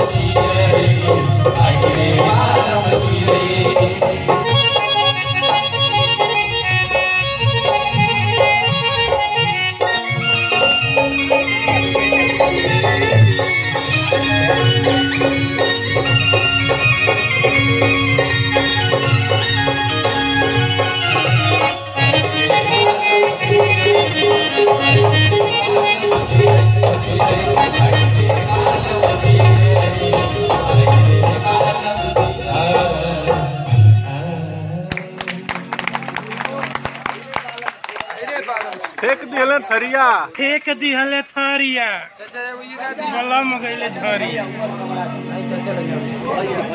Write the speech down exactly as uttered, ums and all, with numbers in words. I fake दिहले थरिया fake दिहले थरिया बलम गइले झरिया।